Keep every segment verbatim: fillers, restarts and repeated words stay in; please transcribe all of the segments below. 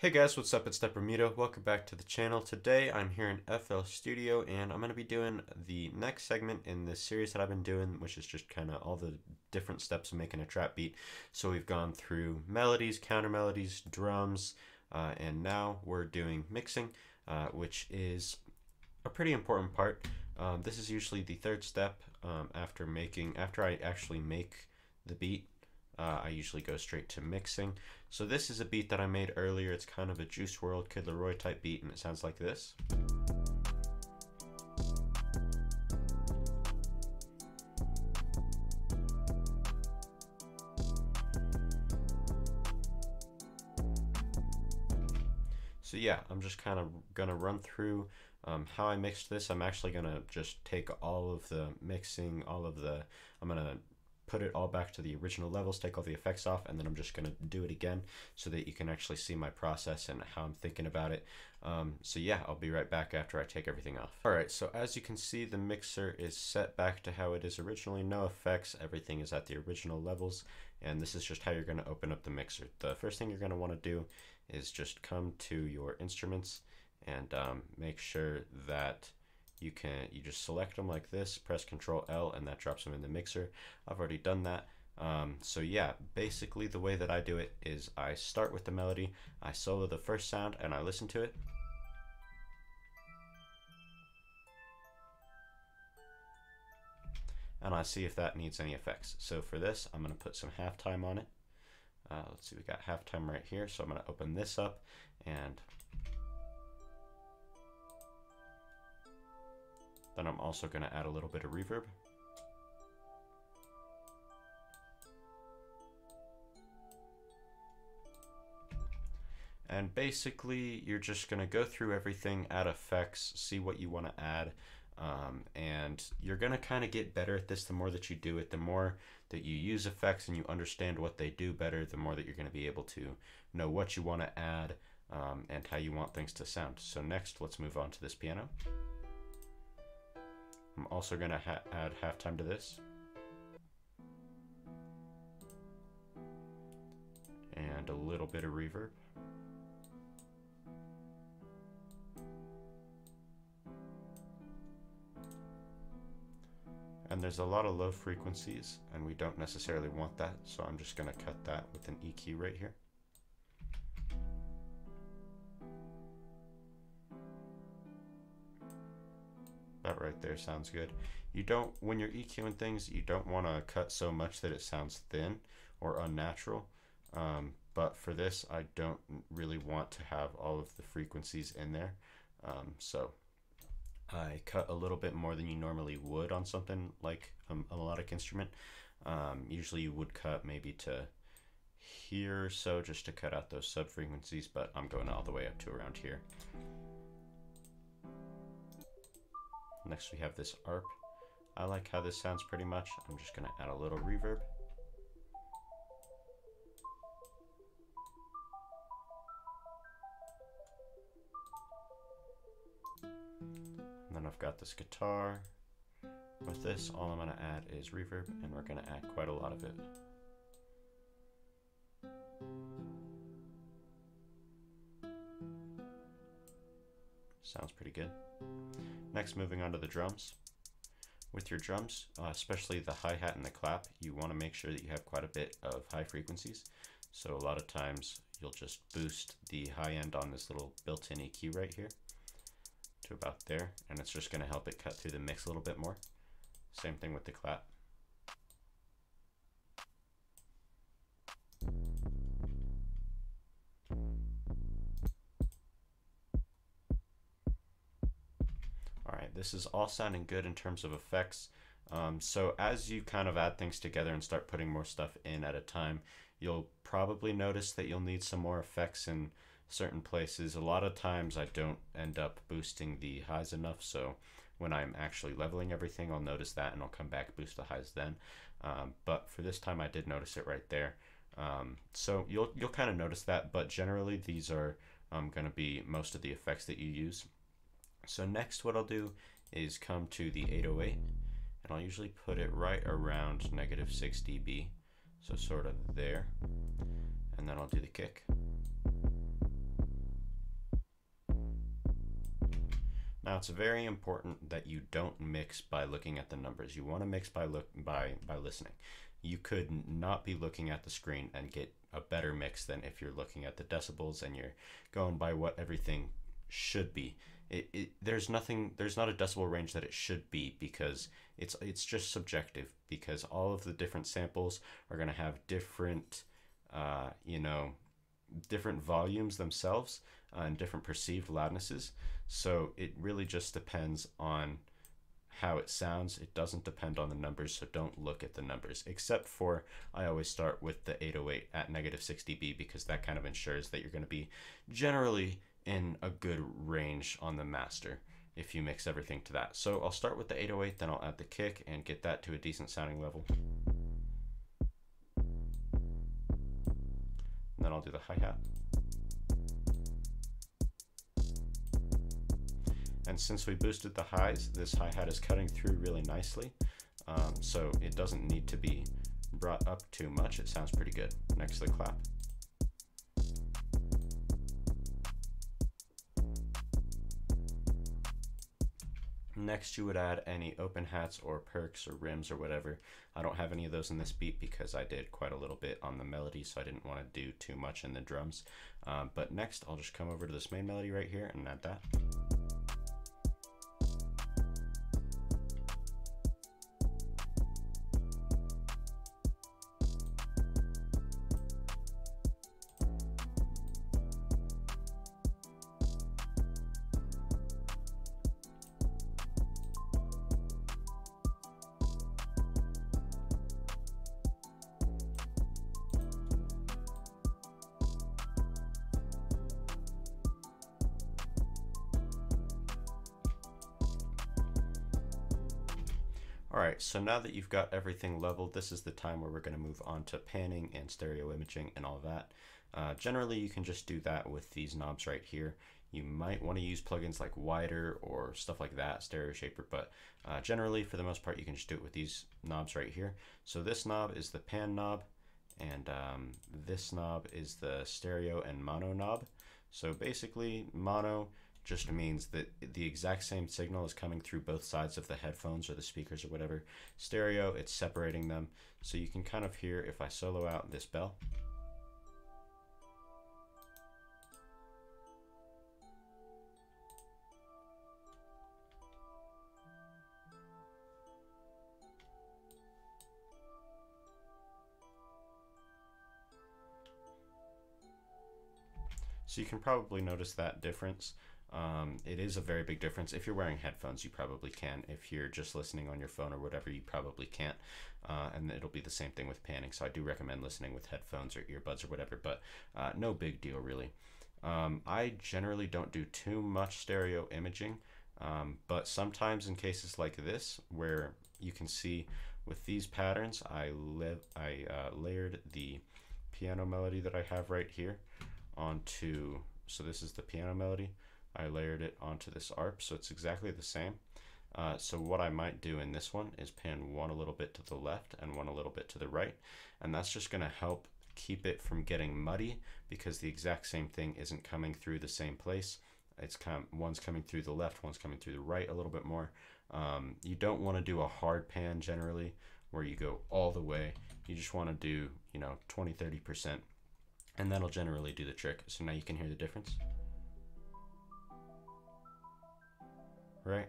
Hey guys, what's up? It's Deprimido. Welcome back to the channel. Today I'm here in F L Studio and I'm going to be doing the next segment in this series that I've been doing, which is just kind of all the different steps of making a trap beat. So we've gone through melodies, counter melodies, drums, uh, and now we're doing mixing, uh, which is a pretty important part. Um, this is usually the third step um, after making, after I actually make the beat. Uh, I usually go straight to mixing. So this is a beat that I made earlier. It's kind of a Juice world, Kid Leroy type beat, and it sounds like this. So yeah, I'm just kind of gonna run through um, how I mixed this. I'm actually gonna just take all of the mixing, all of the, I'm gonna put it all back to the original levels, take all the effects off, and then I'm just gonna do it again so that you can actually see my process and how I'm thinking about it. Um, so yeah, I'll be right back after I take everything off. All right, so as you can see, the mixer is set back to how it is originally, no effects, everything is at the original levels, and this is just how you're gonna open up the mixer. The first thing you're gonna wanna do is just come to your instruments and um, make sure that You can you just select them like this, press Control L, and that drops them in the mixer. I've already done that. Um, so yeah, basically the way that I do it is I start with the melody, I solo the first sound, and I listen to it. And I see if that needs any effects. So for this, I'm gonna put some halftime on it. Uh, let's see, we got halftime right here. So I'm gonna open this up and then I'm also going to add a little bit of reverb. And basically, you're just going to go through everything, add effects, see what you want to add. Um, and you're going to kind of get better at this the more that you do it, the more that you use effects and you understand what they do better, the more that you're going to be able to know what you want to add um, and how you want things to sound. So next, let's move on to this piano. I'm also going to ha add halftime to this. And a little bit of reverb. And there's a lot of low frequencies, and we don't necessarily want that, so I'm just going to cut that with an E Q right here. That right there sounds good. You don't, when you're EQing things, you don't want to cut so much that it sounds thin or unnatural. Um, but for this, I don't really want to have all of the frequencies in there. Um, so I cut a little bit more than you normally would on something like a, a melodic instrument. Um, usually you would cut maybe to here or so just to cut out those sub frequencies, but I'm going all the way up to around here. Next we have this A R P. I like how this sounds pretty much. I'm just gonna add a little reverb. And then I've got this guitar. With this, all I'm gonna add is reverb, and we're gonna add quite a lot of it. Sounds pretty good. Next, moving on to the drums. With your drums, uh, especially the hi-hat and the clap, you want to make sure that you have quite a bit of high frequencies. So a lot of times you'll just boost the high end on this little built-in E Q right here to about there, and it's just going to help it cut through the mix a little bit more. Same thing with the clap. This is all sounding good in terms of effects. Um, so as you kind of add things together and start putting more stuff in at a time, you'll probably notice that you'll need some more effects in certain places. A lot of times I don't end up boosting the highs enough, so when I'm actually leveling everything, I'll notice that and I'll come back, boost the highs then. Um, but for this time, I did notice it right there. Um, so you'll, you'll kind of notice that, but generally these are um, gonna be most of the effects that you use. So next what I'll do is come to the eight oh eight, and I'll usually put it right around negative six D B, so sort of there, and then I'll do the kick. Now, it's very important that you don't mix by looking at the numbers. You want to mix by look by by listening. You could not be looking at the screen and get a better mix than if you're looking at the decibels and you're going by what everything should be. It, it there's nothing there's not a decibel range that it should be, because it's it's just subjective, because all of the different samples are going to have different uh you know different volumes themselves uh, and different perceived loudnesses. So it really just depends on how it sounds. It doesn't depend on the numbers, so don't look at the numbers, except for I always start with the eight oh eight at negative six dB, because that kind of ensures that you're going to be generally in a good range on the master if you mix everything to that. So I'll start with the eight oh eight, then I'll add the kick and get that to a decent sounding level. And then I'll do the hi-hat. And since we boosted the highs, this hi-hat is cutting through really nicely. Um, so it doesn't need to be brought up too much. It sounds pretty good. Next to the clap. Next, you would add any open hats or perks or rims or whatever. I don't have any of those in this beat because I did quite a little bit on the melody, so I didn't want to do too much in the drums. Um, but next, I'll just come over to this main melody right here and add that. Alright, so now that you've got everything leveled, this is the time where we're going to move on to panning and stereo imaging and all that. Uh, generally, you can just do that with these knobs right here. You might want to use plugins like Wider or stuff like that, Stereo Shaper, but uh, generally, for the most part, you can just do it with these knobs right here. So this knob is the pan knob, and um, this knob is the stereo and mono knob. So basically, mono just means that the exact same signal is coming through both sides of the headphones or the speakers or whatever. Stereo, it's separating them. So you can kind of hear, if I solo out this bell, so you can probably notice that difference. Um, it is a very big difference. If you're wearing headphones, you probably can. If you're just listening on your phone or whatever, you probably can't. Uh, and it'll be the same thing with panning. So I do recommend listening with headphones or earbuds or whatever, but uh, no big deal really. Um, I generally don't do too much stereo imaging, um, but sometimes in cases like this, where you can see with these patterns, I, I uh, layered the piano melody that I have right here onto, so this is the piano melody. I layered it onto this A R P, so it's exactly the same. Uh, so what I might do in this one is pan one a little bit to the left and one a little bit to the right, and that's just going to help keep it from getting muddy, because the exact same thing isn't coming through the same place. It's kind of, one's coming through the left, one's coming through the right a little bit more. Um, you don't want to do a hard pan generally where you go all the way. You just want to do, you know, twenty, thirty percent, and that'll generally do the trick. So now you can hear the difference. Right,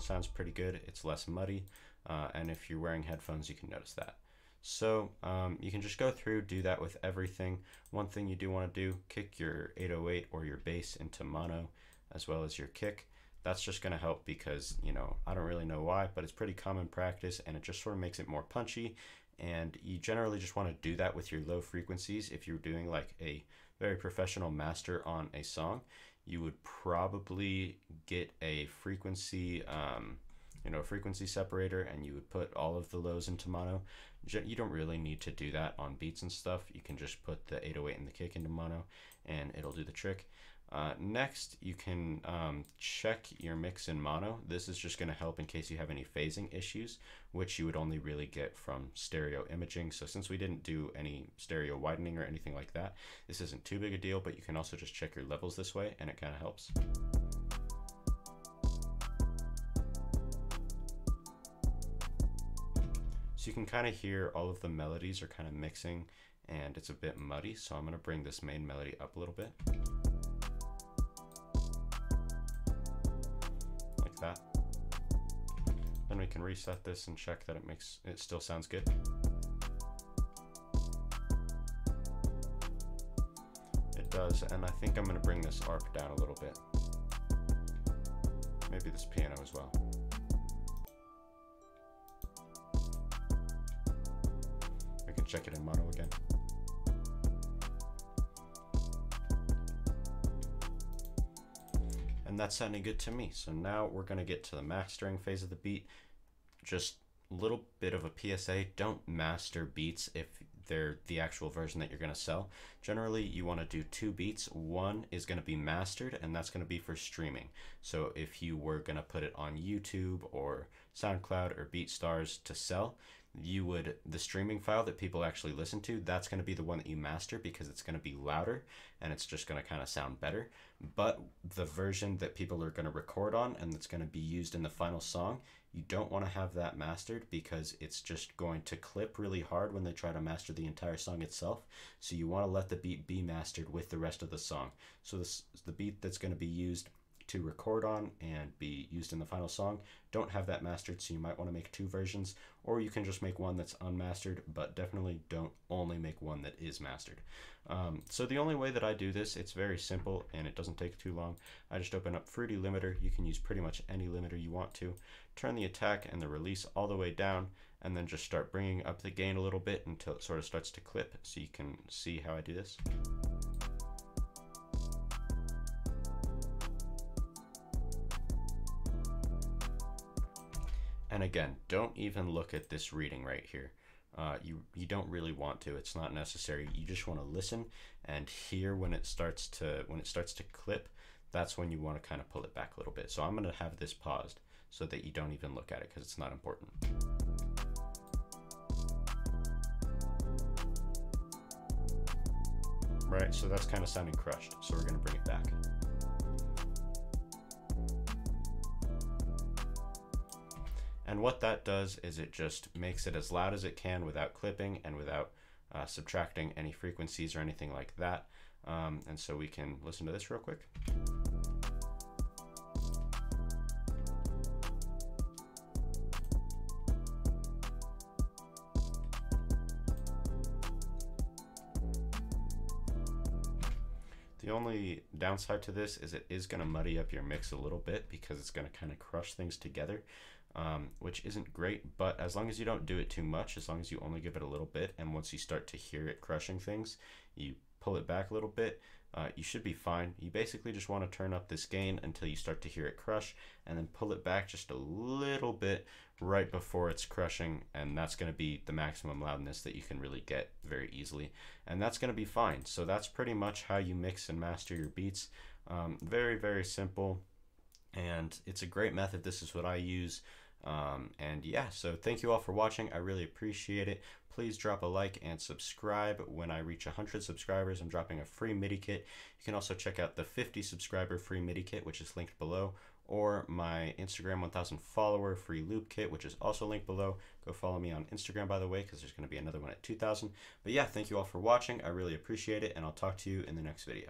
sounds pretty good. It's less muddy, uh, and if you're wearing headphones, you can notice that. So um, you can just go through, do that with everything. One thing you do want to do, kick your eight oh eight or your bass into mono, as well as your kick. That's just going to help, because, you know, I don't really know why, but it's pretty common practice, and it just sort of makes it more punchy. And you generally just want to do that with your low frequencies. If you're doing like a very professional master on a song, you would probably get a frequency, um, you know, a frequency separator, and you would put all of the lows into mono. You don't really need to do that on beats and stuff. You can just put the eight oh eight and the kick into mono, and it'll do the trick. Uh, next, you can um, check your mix in mono. This is just going to help in case you have any phasing issues, which you would only really get from stereo imaging. So since we didn't do any stereo widening or anything like that, this isn't too big a deal, but you can also just check your levels this way, and it kind of helps. So you can kind of hear all of the melodies are kind of mixing and it's a bit muddy. So I'm going to bring this main melody up a little bit. Like that. Then we can reset this and check that it makes, it still sounds good. It does, and I think I'm going to bring this A R P down a little bit. Maybe this piano as well. We can check it in mono again. And that's sounding good to me. So now we're going to get to the mastering phase of the beat. Just a little bit of a P S A, don't master beats if they're the actual version that you're going to sell. Generally, you want to do two beats. One is going to be mastered, and that's going to be for streaming. So if you were going to put it on YouTube or SoundCloud or BeatStars to sell, you would, the streaming file that people actually listen to, that's going to be the one that you master because it's going to be louder and it's just going to kind of sound better. But the version that people are going to record on and that's going to be used in the final song, you don't want to have that mastered because it's just going to clip really hard when they try to master the entire song itself. So you want to let the beat be mastered with the rest of the song. So this, the beat that's going to be used to record on and be used in the final song, don't have that mastered, so you might want to make two versions, or you can just make one that's unmastered, but definitely don't only make one that is mastered. Um, so the only way that I do this, it's very simple and it doesn't take too long. I just open up Fruity Limiter. You can use pretty much any limiter you want to. Turn the attack and the release all the way down, and then just start bringing up the gain a little bit until it sort of starts to clip, so you can see how I do this. And again, don't even look at this reading right here. Uh, you, you don't really want to, it's not necessary. You just want to listen and hear when it starts to, when it starts to clip, that's when you want to kind of pull it back a little bit. So I'm going to have this paused so that you don't even look at it because it's not important. Right, so that's kind of sounding crushed. So we're going to bring it back. And what that does is it just makes it as loud as it can without clipping and without uh, subtracting any frequencies or anything like that. Um, and so we can listen to this real quick. The only downside to this is it is going to muddy up your mix a little bit because it's going to kind of crush things together, um, which isn't great, but as long as you don't do it too much, as long as you only give it a little bit, and once you start to hear it crushing things, you pull it back a little bit, uh, you should be fine. You basically just want to turn up this gain until you start to hear it crush, and then pull it back just a little bit right before it's crushing, and that's going to be the maximum loudness that you can really get very easily, and that's going to be fine. So that's pretty much how you mix and master your beats. Um, very, very simple, and it's a great method. This is what I use. Um, and yeah, so thank you all for watching. I really appreciate it. Please drop a like and subscribe. When I reach one hundred subscribers, I'm dropping a free MIDI kit. You can also check out the fifty subscriber free MIDI kit, which is linked below, or my Instagram one thousand follower free loop kit, which is also linked below. Go follow me on Instagram, by the way, because there's going to be another one at two thousand. But yeah, thank you all for watching. I really appreciate it, and I'll talk to you in the next video.